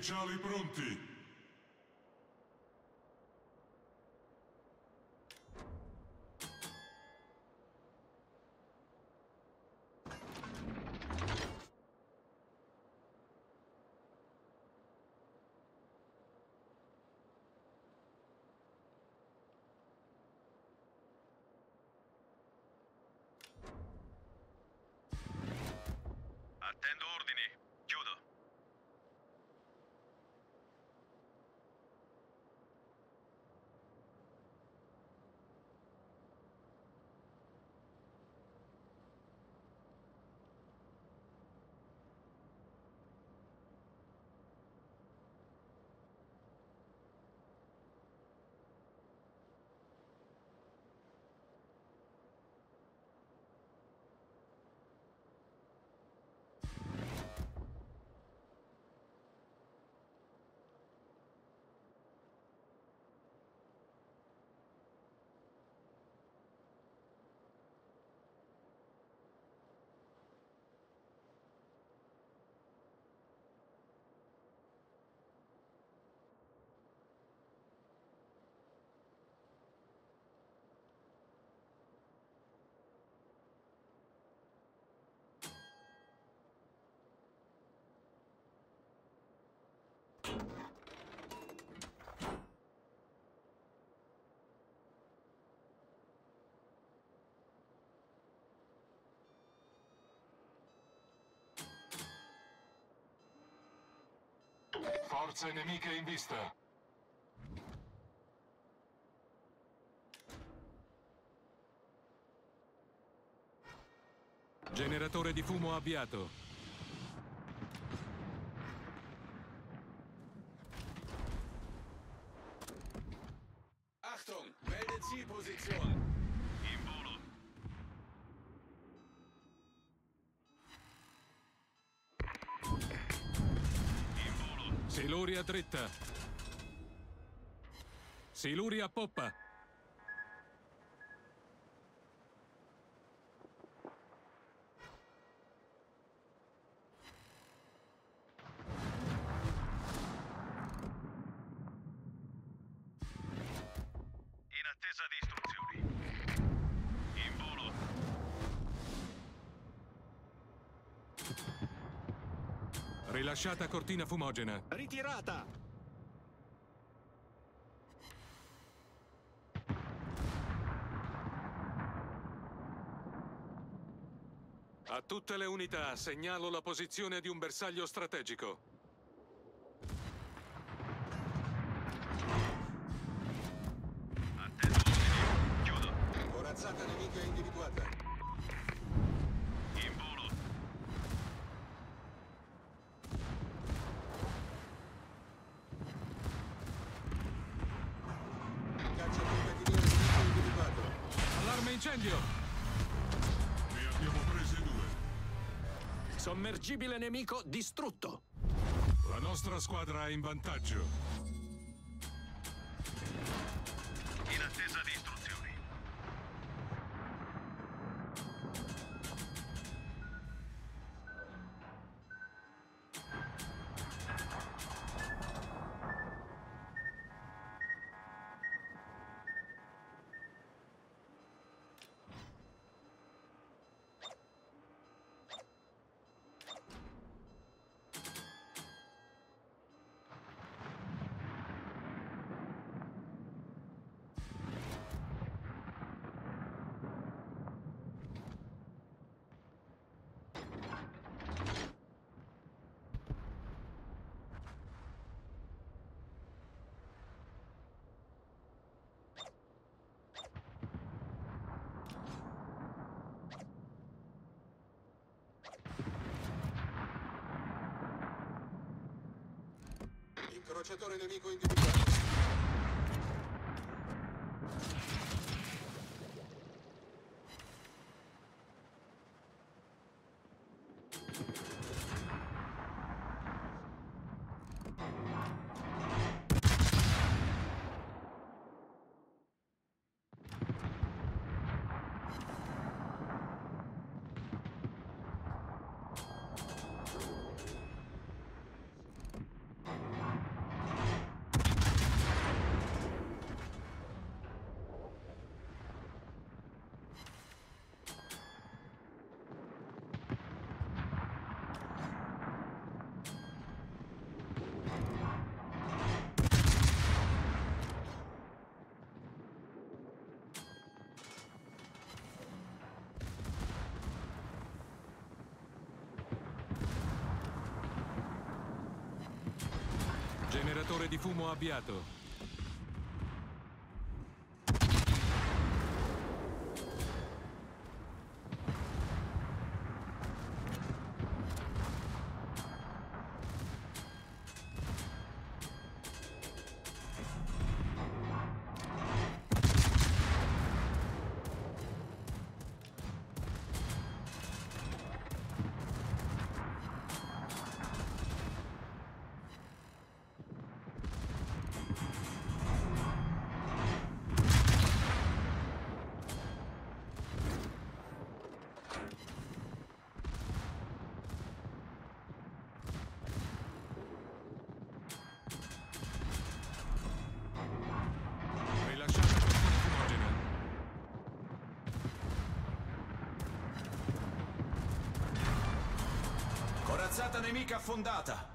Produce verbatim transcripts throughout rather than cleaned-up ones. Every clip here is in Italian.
Ufficiali pronti! Attendo ordini, chiudo. Forze nemiche in vista. Generatore di fumo avviato. Achtung, melde Zielposition. In volo. In volo. Siluria dritta. Siluria poppa. Attesa di istruzioni. In volo. Rilasciata cortina fumogena. Ritirata. A tutte le unità segnalo la posizione di un bersaglio strategico. Corazzata nemica individuata. In volo. Cacciatore di nemico individuato. Allarme incendio. Ne abbiamo prese due. Sommergibile nemico distrutto. La nostra squadra è in vantaggio. In attesa di istruzione. Incrociatore nemico individuato. Generatore di fumo avviato. Corazzata nemica affondata.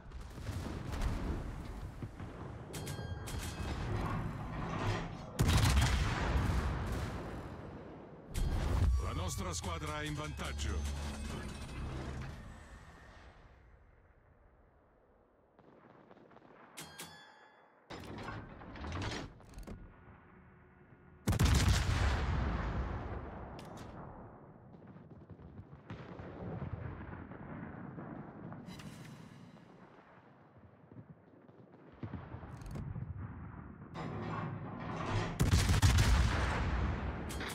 La nostra squadra è in vantaggio.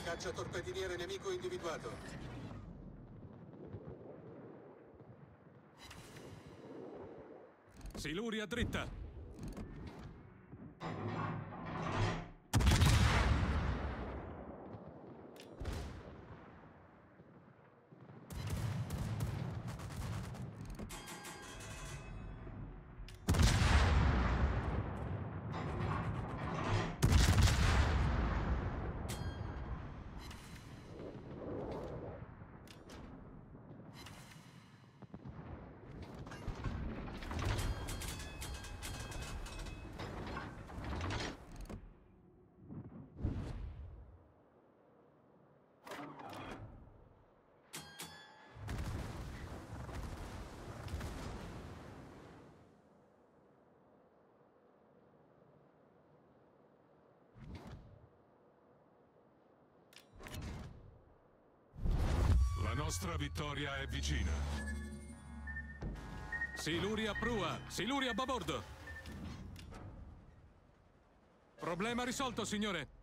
Cacciatorpediniere nemico individuato. Siluria dritta. La nostra vittoria è vicina. Siluria prua! Siluria babordo! Problema risolto, signore!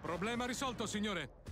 Problema risolto, signore!